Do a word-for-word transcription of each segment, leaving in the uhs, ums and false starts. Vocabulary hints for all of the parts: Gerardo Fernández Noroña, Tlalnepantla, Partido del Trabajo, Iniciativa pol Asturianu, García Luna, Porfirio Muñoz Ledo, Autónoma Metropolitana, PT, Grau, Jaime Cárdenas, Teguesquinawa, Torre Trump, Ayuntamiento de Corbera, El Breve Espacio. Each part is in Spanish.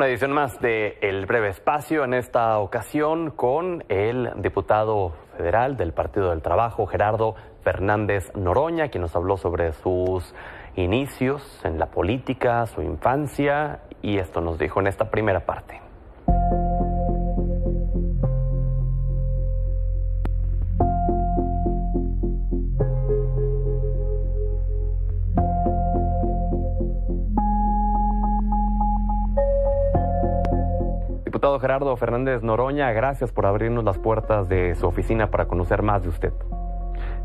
Una edición más de El Breve Espacio, en esta ocasión con el diputado federal del Partido del Trabajo, Gerardo Fernández Noroña, quien nos habló sobre sus inicios en la política, su infancia, y esto nos dijo en esta primera parte. Diputado Gerardo Fernández Noroña, gracias por abrirnos las puertas de su oficina para conocer más de usted.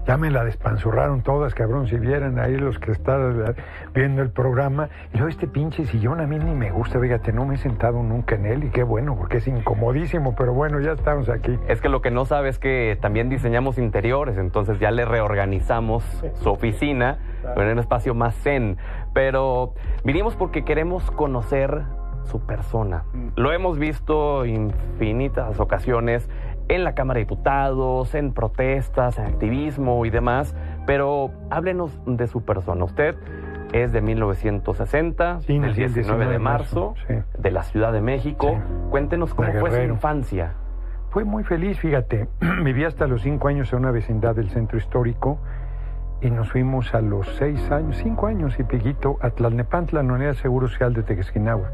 Ya me la despanzurraron todas, cabrón, si vieran ahí los que están viendo el programa. Y luego este pinche sillón a mí ni me gusta, fíjate, no me he sentado nunca en él y qué bueno, porque es incomodísimo, pero bueno, ya estamos aquí. Es que lo que no sabe es que también diseñamos interiores, entonces ya le reorganizamos su oficina en un espacio más zen. Pero vinimos porque queremos conocer su persona. Lo hemos visto infinitas ocasiones en la Cámara de Diputados, en protestas, en activismo y demás, pero háblenos de su persona. Usted es de mil novecientos sesenta, sí, el diecinueve de marzo, sí, de la Ciudad de México. Sí. Cuéntenos cómo fue su infancia. Fue muy feliz, fíjate. Viví hasta los cinco años en una vecindad del centro histórico y nos fuimos a los seis años, cinco años y piquito, a Tlalnepantla, en la Unidad de Seguro Social de Teguesquinawa.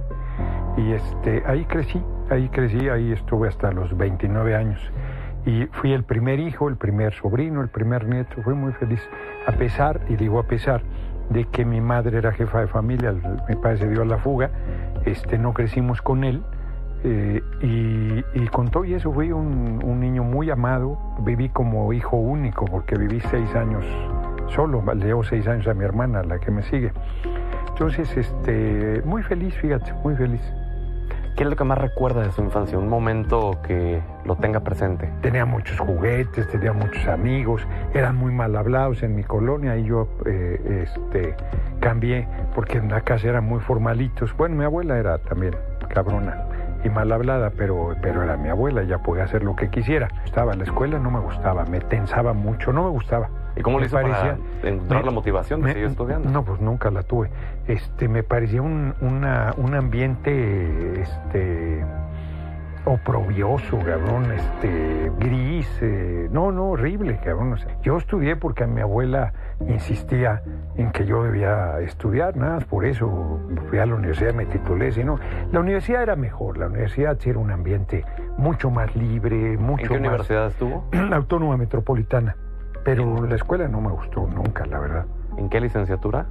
Y este, ahí crecí, ahí crecí, ahí estuve hasta los veintinueve años. Y fui el primer hijo, el primer sobrino, el primer nieto, fui muy feliz. A pesar, y digo a pesar, de que mi madre era jefa de familia, mi padre se dio a la fuga, este, no crecimos con él. Eh, y, y con todo y eso fui un, un niño muy amado, viví como hijo único, porque viví seis años solo, le llevo seis años a mi hermana, la que me sigue. Entonces, este, muy feliz, fíjate, muy feliz. ¿Qué es lo que más recuerda de su infancia? Un momento que lo tenga presente. Tenía muchos juguetes, tenía muchos amigos, eran muy mal hablados en mi colonia y yo eh, este, cambié porque en la casa eran muy formalitos. Bueno, mi abuela era también cabrona y mal hablada, pero, pero era mi abuela, ella podía hacer lo que quisiera. Estaba en la escuela, no me gustaba, me tensaba mucho, no me gustaba. ¿Y cómo le hizo parecía, para encontrar me, la motivación de me, seguir estudiando? No, pues nunca la tuve. Este, me parecía un, una, un ambiente este, oprobioso, cabrón, este, gris, eh, no, no, horrible, cabrón. O sea, yo estudié porque mi abuela insistía en que yo debía estudiar, nada, por eso fui a la universidad, me titulé, sino la universidad era mejor, la universidad sí era un ambiente mucho más libre, mucho más... ¿En qué universidad estuvo? La Autónoma Metropolitana. Pero la escuela no me gustó nunca, la verdad. ¿En qué licenciatura?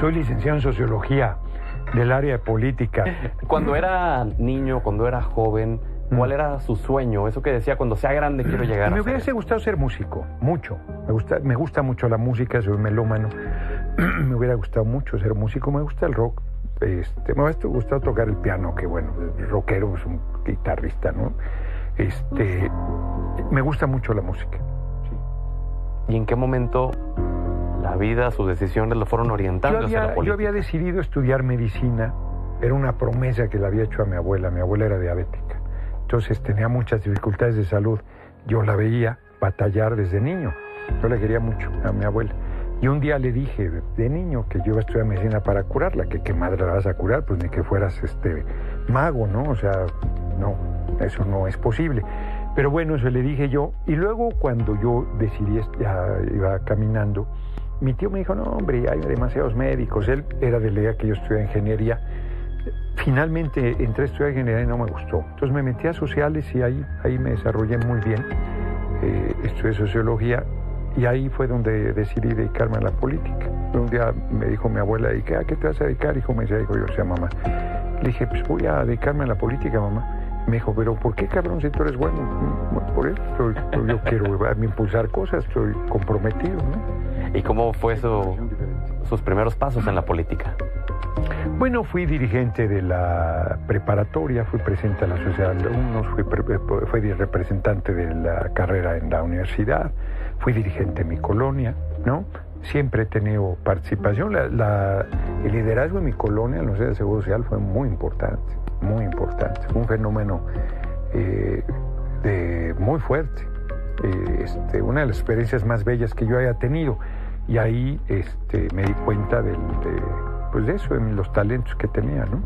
Soy licenciado en Sociología del área de Política. Cuando era niño, cuando era joven, ¿cuál era su sueño? Eso que decía, cuando sea grande quiero llegar a... Me hubiese gustado ser músico, mucho. Me gusta, me gusta mucho la música, soy melómano. Me hubiera gustado mucho ser músico, me gusta el rock. Este, me hubiera gustado tocar el piano, que bueno, el rockero es un guitarrista, ¿no? Este... Me gusta mucho la música. Sí. ¿Y en qué momento la vida, sus decisiones lo fueron orientando hacia la política? Yo había decidido estudiar medicina. Era una promesa que le había hecho a mi abuela. Mi abuela era diabética. Entonces tenía muchas dificultades de salud. Yo la veía batallar desde niño. Yo la quería mucho a mi abuela. Y un día le dije de niño que yo iba a estudiar medicina para curarla. Que qué madre la vas a curar, pues ni que fueras este mago, ¿no? O sea, no, eso no es posible. Pero bueno, eso le dije yo. Y luego cuando yo decidí, ya iba caminando, mi tío me dijo, no hombre, hay demasiados médicos. Él era de la idea que yo estudié ingeniería. Finalmente entré a estudiar ingeniería y no me gustó. Entonces me metí a sociales y ahí, ahí me desarrollé muy bien. Eh, estudié sociología y ahí fue donde decidí dedicarme a la política. Un día me dijo mi abuela, ¿y qué, a qué te vas a dedicar? Hijo, me decía, hijo, yo decía, mamá. Le dije, pues voy a dedicarme a la política, mamá. Me dijo, pero ¿por qué, cabrón, si tú eres bueno? Por esto, yo quiero impulsar cosas, estoy comprometido, ¿no? ¿Y cómo fue su, sus primeros pasos en la política? Bueno, fui dirigente de la preparatoria, fui presidente de la sociedad de alumnos, fui, fui representante de la carrera en la universidad, fui dirigente de mi colonia, ¿no? Siempre he tenido participación. La, la, el liderazgo en mi colonia, en la sociedad de Seguro Social, fue muy importante. Muy importante, un fenómeno eh, de, muy fuerte, eh, este, una de las experiencias más bellas que yo haya tenido. Y ahí este, me di cuenta del, de, pues de eso, de los talentos que tenía, ¿no?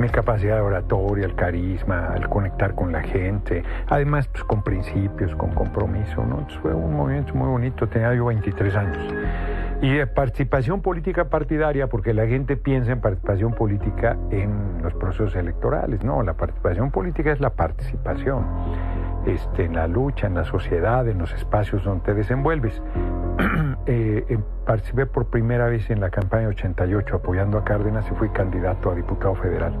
mi capacidad de oratoria, el carisma, al conectar con la gente, además pues con principios, con compromiso, ¿no? Entonces, fue un movimiento muy bonito, tenía yo veintitrés años. Y de participación política partidaria, porque la gente piensa en participación política en los procesos electorales, no, la participación política es la participación este, en la lucha, en la sociedad, en los espacios donde te desenvuelves. Eh, eh, participé por primera vez en la campaña ochenta y ocho apoyando a Cárdenas y fui candidato a diputado federal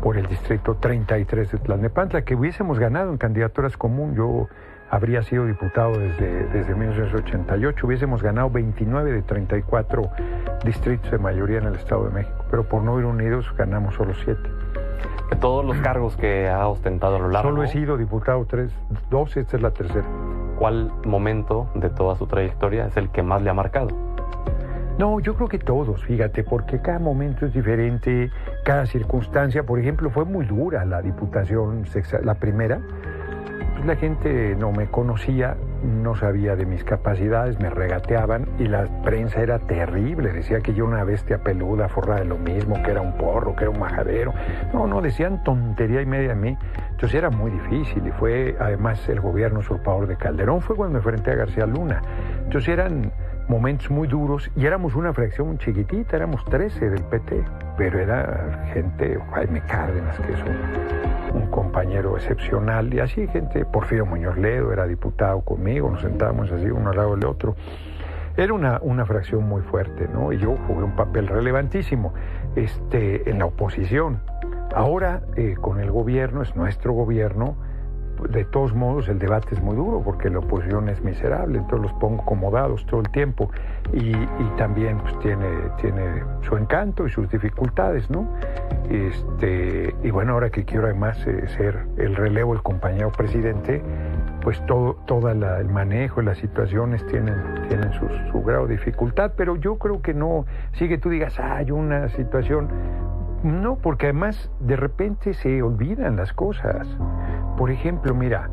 por el distrito treinta y tres de Tlalnepantla, que hubiésemos ganado en candidaturas común, yo habría sido diputado desde, desde mil novecientos ochenta y ocho, hubiésemos ganado veintinueve de treinta y cuatro distritos de mayoría en el Estado de México, pero por no ir unidos ganamos solo siete. De todos los cargos que ha ostentado a lo largo... Solo he sido diputado tres, dos, esta es la tercera. ¿Cuál momento de toda su trayectoria es el que más le ha marcado? No, yo creo que todos, fíjate, porque cada momento es diferente, cada circunstancia. Por ejemplo, fue muy dura la diputación, la primera. Pues la gente no me conocía, no sabía de mis capacidades, me regateaban y la prensa era terrible. Decía que yo una bestia peluda, forrada de lo mismo, que era un porro, que era un majadero. No, no, decían tontería y media de mí. Entonces era muy difícil y fue, además, el gobierno usurpador de Calderón fue cuando enfrenté a García Luna. Entonces eran momentos muy duros y éramos una fracción chiquitita, éramos trece del P T, pero era gente, Jaime Cárdenas, que es un, un compañero excepcional, y así gente, Porfirio Muñoz Ledo era diputado conmigo, nos sentábamos así uno al lado del otro. Era una, una fracción muy fuerte, ¿no? Y yo jugué un papel relevantísimo este, en la oposición. Ahora, eh, con el gobierno, es nuestro gobierno. De todos modos, el debate es muy duro porque la oposición es miserable, entonces los pongo acomodados todo el tiempo y, y también pues, tiene, tiene su encanto y sus dificultades, ¿no? Este, y bueno, ahora que quiero además eh, ser el relevo, el compañero presidente, pues todo, todo la, el manejo, las situaciones tienen, tienen su, su grado de dificultad, pero yo creo que no, sí que tú digas, ah, hay una situación, no, porque además de repente se olvidan las cosas. Por ejemplo, mira,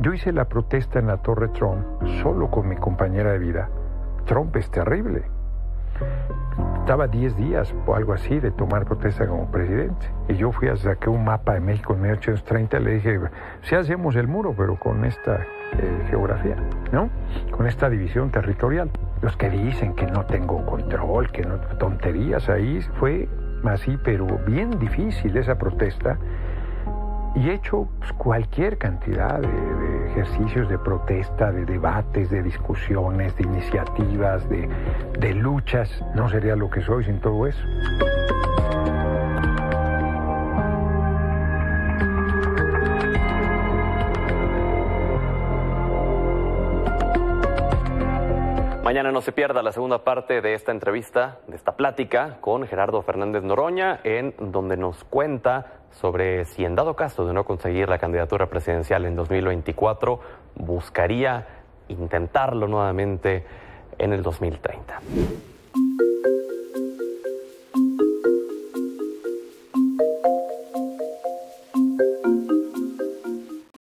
yo hice la protesta en la Torre Trump solo con mi compañera de vida. Trump es terrible. Estaba diez días o algo así de tomar protesta como presidente. Y yo fui a sacar un mapa de México en mil ochocientos treinta y le dije, sí hacemos el muro, pero con esta eh, geografía, ¿no? Con esta división territorial. Los que dicen que no tengo control, que no, tonterías ahí, fue así, pero bien difícil esa protesta. Y he hecho pues, cualquier cantidad de, de ejercicios de protesta, de debates, de discusiones, de iniciativas, de, de luchas. No sería lo que soy sin todo eso. Mañana no se pierda la segunda parte de esta entrevista, de esta plática con Gerardo Fernández Noroña, en donde nos cuenta sobre si en dado caso de no conseguir la candidatura presidencial en dos mil veinticuatro, buscaría intentarlo nuevamente en el dos mil treinta.